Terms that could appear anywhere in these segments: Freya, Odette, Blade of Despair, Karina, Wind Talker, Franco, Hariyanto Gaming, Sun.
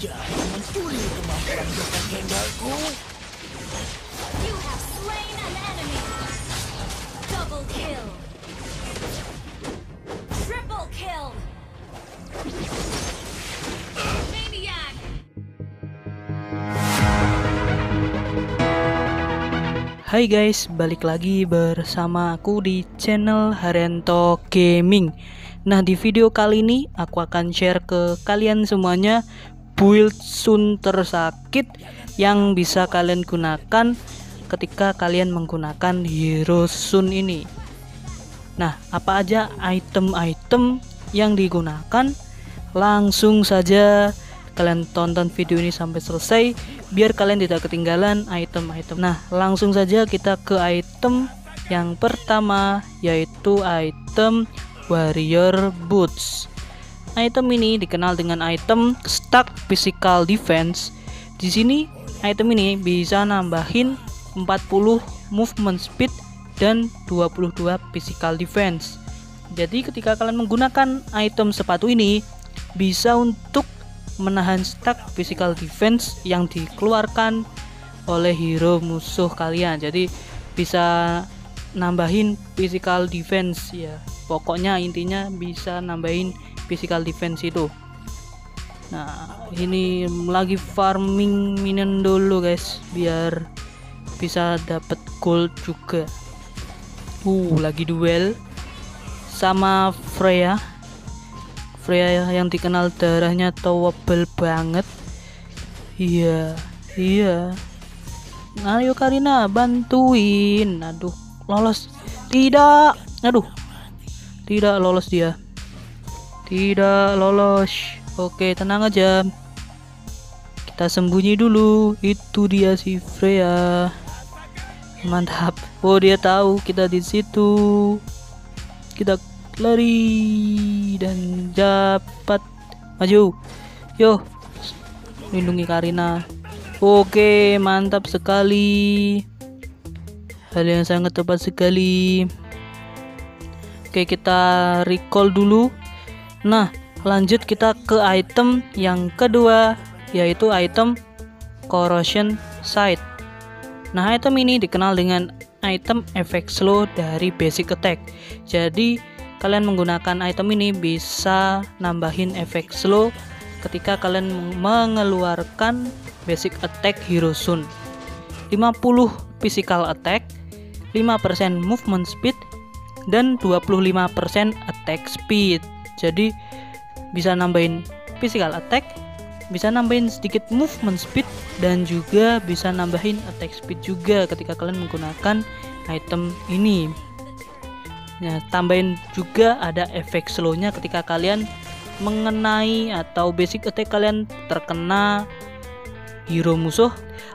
saja mencuri kemampuan bertengkarku. You have slain an enemy. Double kill. Triple kill. Maniac. Hai guys, balik lagi bersama aku di channel Hariyanto Gaming. Nah, di video kali ini aku akan share ke kalian semuanya build Sun tersakit yang bisa kalian gunakan ketika kalian menggunakan hero Sun ini. Nah, apa aja item-item yang digunakan? Langsung saja kalian tonton video ini sampai selesai biar kalian tidak ketinggalan item-item. Nah, langsung saja kita ke item yang pertama, yaitu item Warrior Boots. Item ini dikenal dengan item Stack Physical Defense. Di sini item ini bisa nambahin 40 movement speed dan 22 physical defense. Jadi ketika kalian menggunakan item sepatu ini bisa untuk menahan stack physical defense yang dikeluarkan oleh hero musuh kalian. Jadi bisa nambahin physical defense ya. Pokoknya intinya bisa nambahin physical defense itu. Nah, ini lagi farming minion dulu guys biar bisa dapat gold juga. Lagi duel sama Freya. Freya yang dikenal darahnya towable banget. Iya. Ayo Karina, bantuin. Aduh, lolos. Tidak. Aduh. Tidak lolos dia. Tidak lolos. Oke, tenang aja. Kita sembunyi dulu. Itu dia si Freya. Mantap. Oh, dia tahu kita di situ. Kita lari dan dapat. Maju. Yo. Lindungi Karina. Oke, mantap sekali. Hal yang sangat tepat sekali. Oke, kita recall dulu. Nah, lanjut kita ke item yang kedua, yaitu item Corrosion Sight. Nah, item ini dikenal dengan item efek slow dari basic attack. Jadi kalian menggunakan item ini bisa nambahin efek slow ketika kalian mengeluarkan basic attack hero Sun. 50 physical attack, 5% movement speed, dan 25% attack speed. Jadi bisa nambahin physical attack, bisa nambahin sedikit movement speed, dan juga bisa nambahin attack speed juga ketika kalian menggunakan item ini. Nah, tambahin juga ada efek slownya ketika kalian mengenai atau basic attack kalian terkena hero musuh.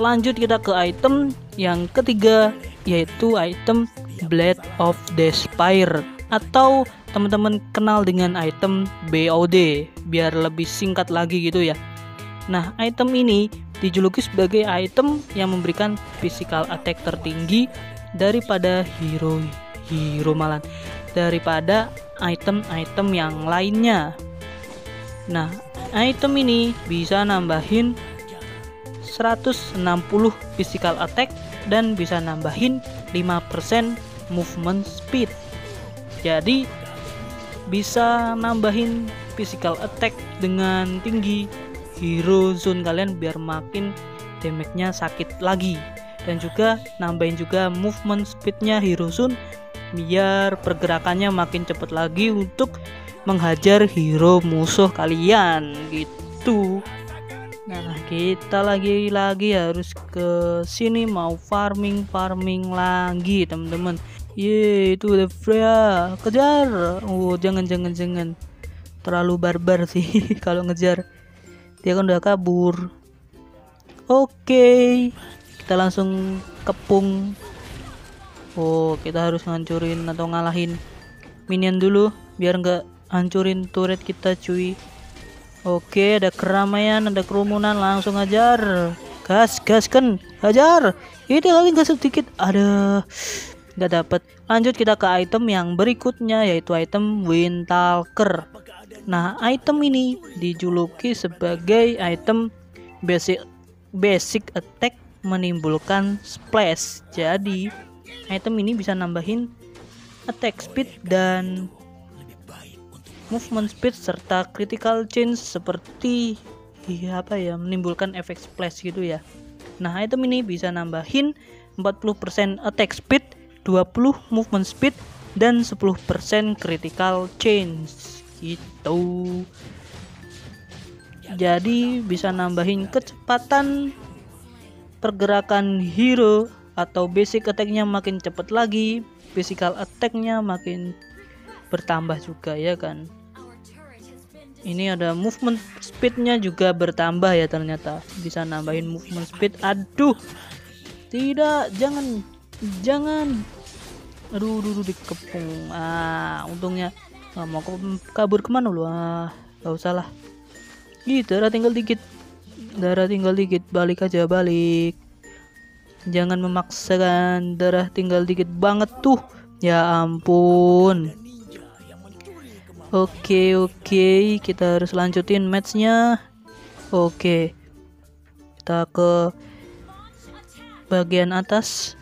Lanjut kita ke item yang ketiga, yaitu item Blade of Despair, atau teman-teman kenal dengan item BOD biar lebih singkat lagi gitu ya. Nah, item ini dijuluki sebagai item yang memberikan physical attack tertinggi daripada daripada item-item yang lainnya. Nah, item ini bisa nambahin 160 physical attack dan bisa nambahin 5% movement speed. Jadi bisa nambahin physical attack dengan tinggi hero Sun kalian biar makin damage-nya sakit lagi, dan juga nambahin juga movement speed-nya hero Sun biar pergerakannya makin cepat lagi untuk menghajar hero musuh kalian gitu. Nah, kita lagi harus ke sini, mau farming lagi teman-teman. Ye, itu udah Freya, kejar. Jangan terlalu barbar sih kalau ngejar, dia kan udah kabur. Oke, kita langsung kepung. Oh, kita harus ngancurin atau ngalahin minion dulu biar nggak hancurin turret kita cuy. Oke, ada keramaian, ada kerumunan, langsung ajar. Gas, hajar. Ini lagi gas sedikit. Aduh, nggak dapat. Lanjut kita ke item yang berikutnya, yaitu item Wind Talker. Nah, item ini dijuluki sebagai item basic attack menimbulkan splash. Jadi, item ini bisa nambahin attack speed dan movement speed serta critical change seperti menimbulkan efek splash gitu ya. Nah, item ini bisa nambahin 40% attack speed, 20 movement speed dan 10% critical change gitu. Jadi bisa nambahin kecepatan pergerakan hero atau basic attack-nya makin cepat lagi, physical attack-nya makin bertambah juga ya kan. Ini ada movement speed-nya juga bertambah ya, ternyata bisa nambahin movement speed. Aduh, tidak, jangan. Aduh dikepung. Untungnya nggak mau kabur kemana lu. Gak usah lah. Ih, darah tinggal dikit, balik aja, balik. Jangan memaksakan, darah tinggal dikit banget tuh. Ya ampun. Oke, kita harus lanjutin matchnya. Oke, kita ke bagian atas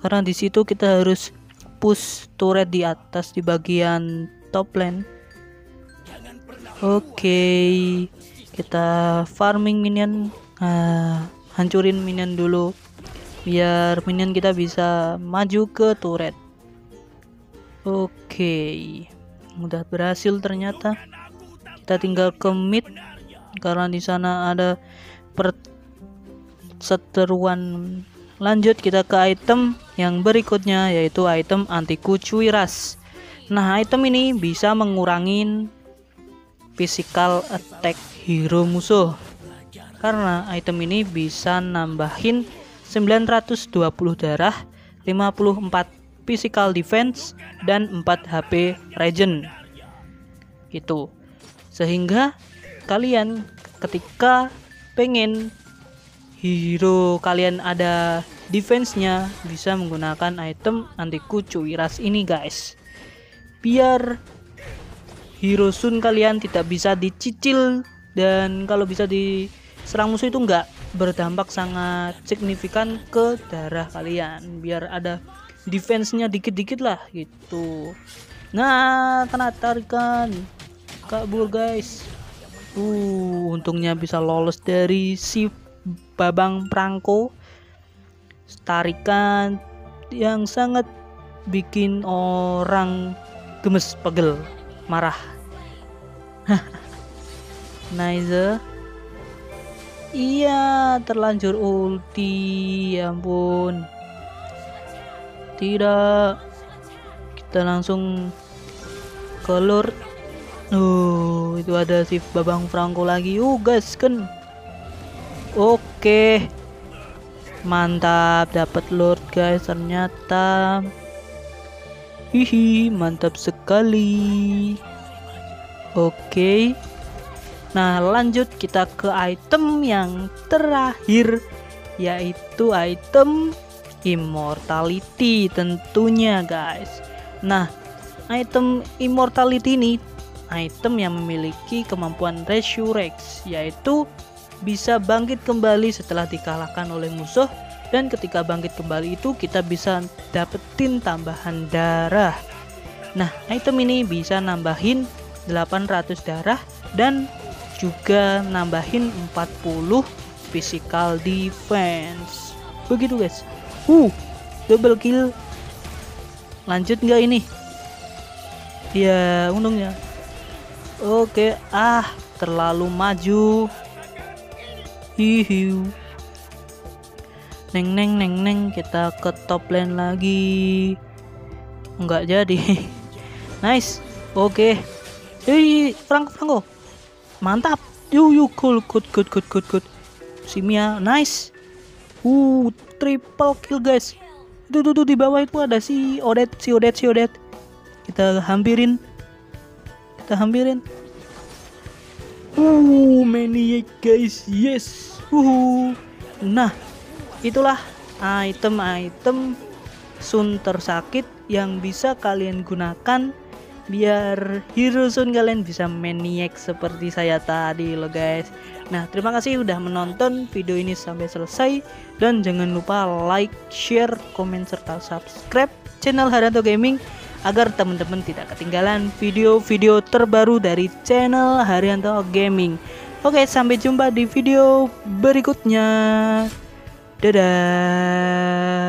karena di situ kita harus push turret di atas di bagian top lane. Oke, kita farming minion, hancurin minion dulu biar minion kita bisa maju ke turret. Oke, udah berhasil ternyata. Kita tinggal ke mid karena di sana ada perseteruan. Lanjut kita ke item yang berikutnya, yaitu item anti kucuiras. Nah, item ini bisa mengurangi physical attack hero musuh karena item ini bisa nambahin 920 darah, 54 physical defense dan 4 HP regen gitu. Sehingga kalian ketika pengen hero kalian ada defense-nya bisa menggunakan item anti kucuiras ini guys, biar hero Sun kalian tidak bisa dicicil dan kalau bisa diserang musuh itu nggak berdampak sangat signifikan ke darah kalian, biar ada defense-nya dikit-dikit lah gitu. Nah, kena tarikan, kabur guys. Untungnya bisa lolos dari si babang perangko. Tarikan yang sangat bikin orang gemes, pegel, marah. Nice. Iya, terlanjur ulti, ya ampun. Tidak, kita langsung ke Lord. Itu ada si babang Franco lagi. Guys kan. Oke, mantap, dapat Lord guys ternyata. Hihi, mantap sekali. Oke, nah lanjut kita ke item yang terakhir, yaitu item immortality tentunya guys. Nah, item immortality ini item yang memiliki kemampuan resurrect, yaitu bisa bangkit kembali setelah dikalahkan oleh musuh, dan ketika bangkit kembali itu kita bisa dapetin tambahan darah. Nah, item ini bisa nambahin 800 darah dan juga nambahin 40 physical defense begitu guys. Double kill. Lanjut nggak ini? Ya, untungnya. Oke, terlalu maju. Hihiu. Neng, kita ke top lane lagi. Nggak jadi. Nice. Oke. Hei, Franco. Mantap. You cool, good. Simia, nice. Triple kill guys. Itu di bawah itu ada si Odette, Kita hampirin. Maniac guys. Yes. Nah, itulah item-item Sun tersakit yang bisa kalian gunakan biar hero zone kalian bisa maniak seperti saya tadi loh guys. Nah, terima kasih udah menonton video ini sampai selesai, dan jangan lupa like, share, komen serta subscribe channel Hariyanto Gaming agar teman-teman tidak ketinggalan video-video terbaru dari channel Hariyanto Gaming. Oke, sampai jumpa di video berikutnya. Dadah.